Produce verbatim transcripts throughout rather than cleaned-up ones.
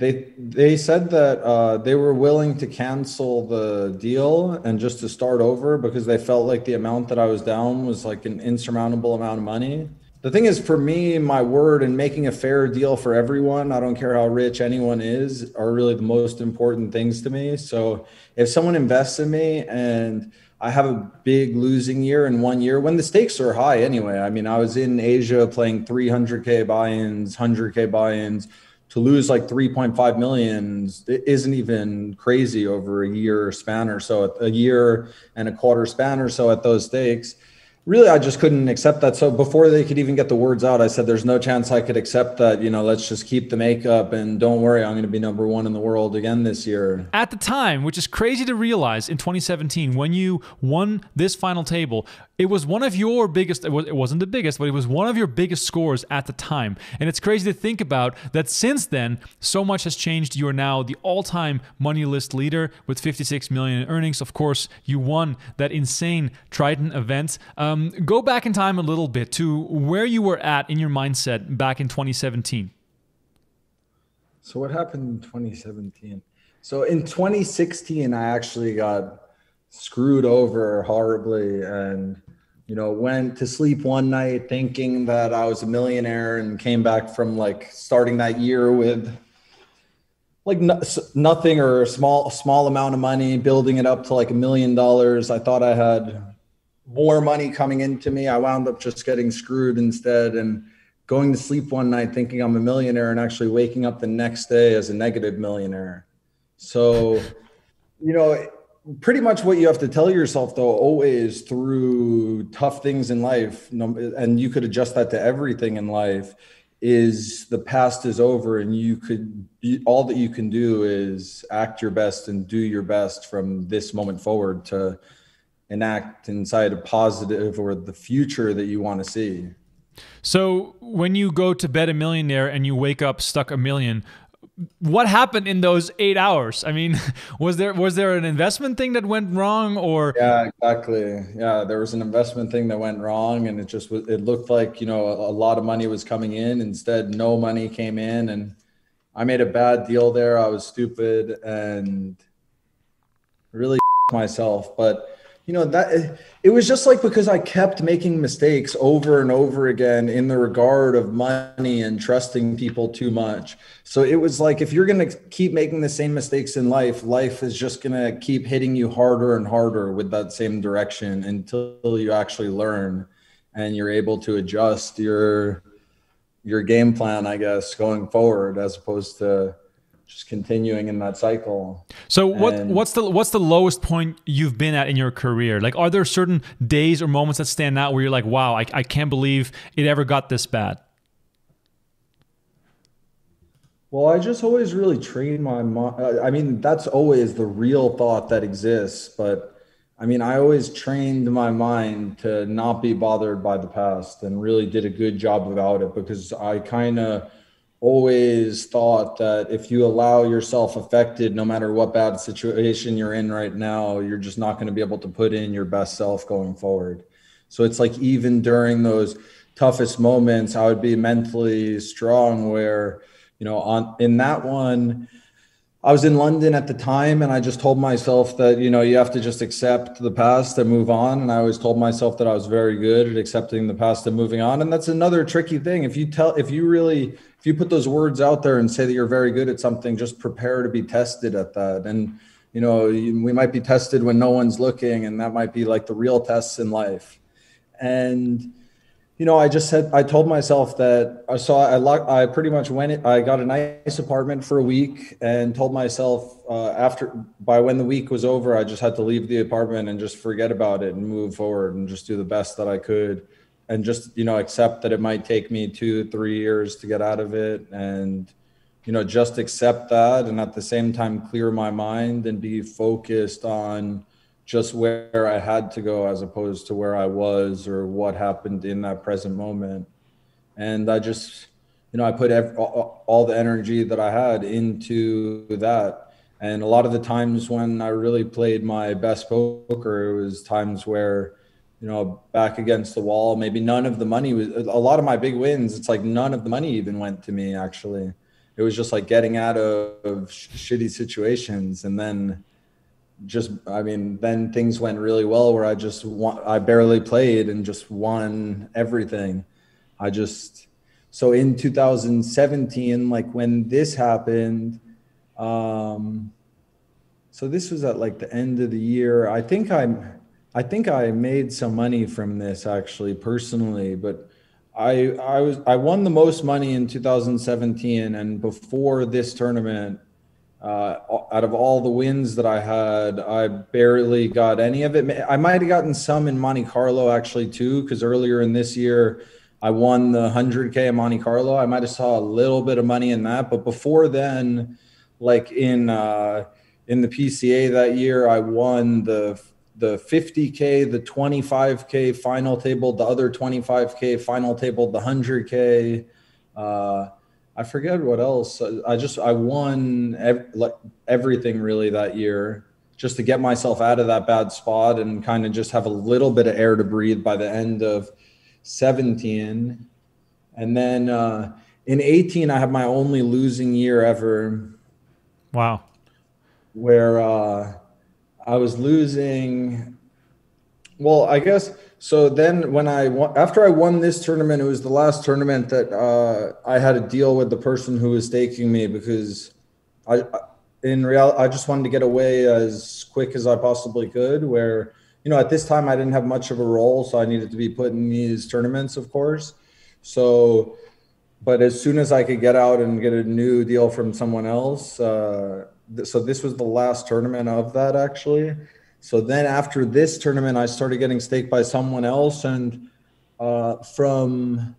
They they said that uh, they were willing to cancel the deal and just to start over because they felt like the amount that I was down was like an insurmountable amount of money. The thing is, for me, my word and making a fair deal for everyone, I don't care how rich anyone is, are really the most important things to me. So if someone invests in me and I have a big losing year in one year when the stakes are high anyway, I mean, I was in Asia playing three hundred K buy-ins, one hundred K buy-ins. To lose like three point five million isn't even crazy over a year span or so, a year and a quarter span or so at those stakes. Really, I just couldn't accept that. So before they could even get the words out, I said, there's no chance I could accept that. You know, let's just keep the makeup and don't worry, I'm going to be number one in the world again this year. At the time, which is crazy to realize in twenty seventeen, when you won this final table, it was one of your biggest, it, was, it wasn't the biggest, but it was one of your biggest scores at the time. And it's crazy to think about that since then, so much has changed. You are now the all-time money list leader with fifty-six million in earnings. Of course, you won that insane Triton event. Um, Um, go back in time a little bit to where you were at in your mindset back in twenty seventeen. So what happened in twenty seventeen? So in twenty sixteen, I actually got screwed over horribly and, you know, went to sleep one night thinking that I was a millionaire and came back from like starting that year with like no, nothing or a small, small amount of money, building it up to like a million dollars. I thought I had more money coming into me. I wound up just getting screwed instead and going to sleep one night thinking I'm a millionaire and actually waking up the next day as a negative millionaire. So, you know, pretty much what you have to tell yourself though, always through tough things in life, and you could adjust that to everything in life, is the past is over and you could be, all that you can do is act your best and do your best from this moment forward to enact inside a positive or the future that you want to see. So when you go to bed a millionaire and you wake up stuck a million, what happened in those eight hours? I mean, was there was there an investment thing that went wrong or? Yeah, exactly. Yeah, there was an investment thing that went wrong and it just was, it looked like, you know, a lot of money was coming in. Instead, no money came in and I made a bad deal there. I was stupid and really myself, but you know, that it was just like because I kept making mistakes over and over again in the regard of money and trusting people too much. So it was like, if you're going to keep making the same mistakes in life, life is just going to keep hitting you harder and harder with that same direction until you actually learn and you're able to adjust your your game plan, I guess, going forward, as opposed to just continuing in that cycle. So what and what's the what's the lowest point you've been at in your career? Like, are there certain days or moments that stand out where you're like, wow, I, I can't believe it ever got this bad? Well, I just always really train my mind. I mean, that's always the real thought that exists. But I mean, I always trained my mind to not be bothered by the past and really did a good job about it because I kind of always thought that if you allow yourself affected, no matter what bad situation you're in right now, you're just not going to be able to put in your best self going forward. So it's like, even during those toughest moments, I would be mentally strong where, you know, on in that one, I was in London at the time and I just told myself that, you know, you have to just accept the past and move on. And I always told myself that I was very good at accepting the past and moving on. And that's another tricky thing. If you tell, if you really, if you put those words out there and say that you're very good at something, just prepare to be tested at that. And, you know, you, we might be tested when no one's looking, and that might be like the real tests in life. And, you know, I just said, I told myself that I saw, I locked, I pretty much went, I got a nice apartment for a week and told myself uh, after, by when the week was over, I just had to leave the apartment and just forget about it and move forward and just do the best that I could. And just, you know, accept that it might take me two, three years to get out of it. And, you know, just accept that. And at the same time, clear my mind and be focused on just where I had to go as opposed to where I was or what happened in that present moment. And I just, you know, I put every, all the energy that I had into that. And a lot of the times when I really played my best poker, it was times where, you know, back against the wall, maybe none of the money was, a lot of my big wins, it's like none of the money even went to me actually. it was just like getting out of, of sh shitty situations. And then just, I mean, then things went really well where I just, won, I barely played and just won everything. I just, so in two thousand seventeen, like when this happened, um, so this was at like the end of the year. I think I'm, I think I made some money from this actually personally, but I, I was, I won the most money in two thousand seventeen. And before this tournament, uh, out of all the wins that I had, I barely got any of it. I might've gotten some in Monte Carlo actually too, because earlier in this year, I won the one hundred K in Monte Carlo. I might've saw a little bit of money in that, but before then, like in, uh, in the P C A that year, I won the the fifty K, the twenty-five K final table, the other twenty-five K final table, the one hundred K. Uh, I forget what else. I just, I won ev like everything really that year just to get myself out of that bad spot and kind of just have a little bit of air to breathe by the end of seventeen. And then uh, in eighteen, I had my only losing year ever. Wow. Where uh, I was losing, well, I guess, so then when I won, after I won this tournament, it was the last tournament that uh, I had to deal with the person who was staking me because I, in reality, I just wanted to get away as quick as I possibly could where, you know, at this time I didn't have much of a role, so I needed to be put in these tournaments, of course. So, but as soon as I could get out and get a new deal from someone else, uh, so this was the last tournament of that actually. So then after this tournament, I started getting staked by someone else. And uh, from,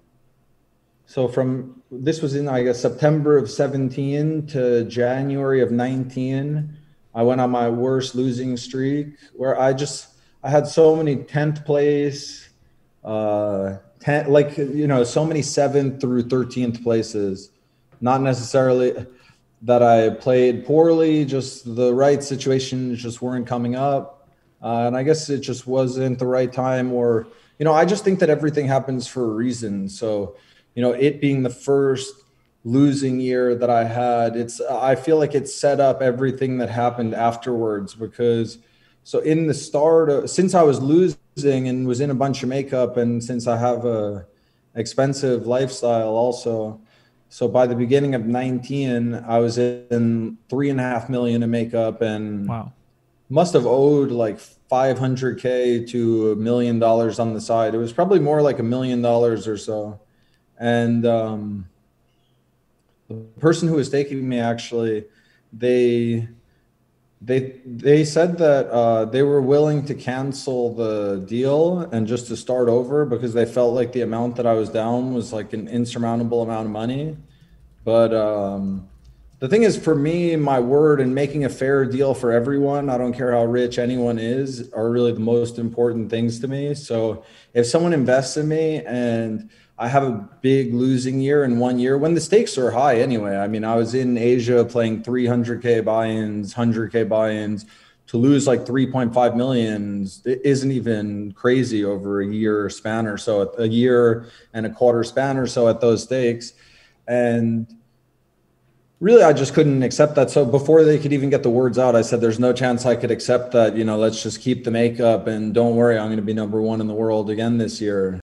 so from, this was in, I guess, September of seventeen to January of nineteen, I went on my worst losing streak where I just, I had so many tenth place, uh, ten, like, you know, so many seventh through thirteenth places, not necessarily that I played poorly, just the right situations just weren't coming up. Uh, and I guess it just wasn't the right time or, you know, I just think that everything happens for a reason. So, you know, it being the first losing year that I had, it's, I feel like it set up everything that happened afterwards because so in the start, of, since I was losing and was in a bunch of makeup and since I have a expensive lifestyle also, so by the beginning of nineteen, I was in three and a half million in makeup and wow. Must have owed like five hundred K to a million dollars on the side. It was probably more like a million dollars or so. And um, the person who was taking me actually, they they they said that uh, they were willing to cancel the deal and just to start over because they felt like the amount that I was down was like an insurmountable amount of money. But um, the thing is for me, my word and making a fair deal for everyone, I don't care how rich anyone is, are really the most important things to me. So if someone invests in me and I have a big losing year in one year when the stakes are high anyway. I mean, I was in Asia playing three hundred K buy-ins, one hundred K buy-ins. To lose like three point five million isn't even crazy over a year span or so, a year and a quarter span or so at those stakes. And really, I just couldn't accept that. So before they could even get the words out, I said, there's no chance I could accept that. You know, let's just keep the makeup and don't worry, I'm going to be number one in the world again this year.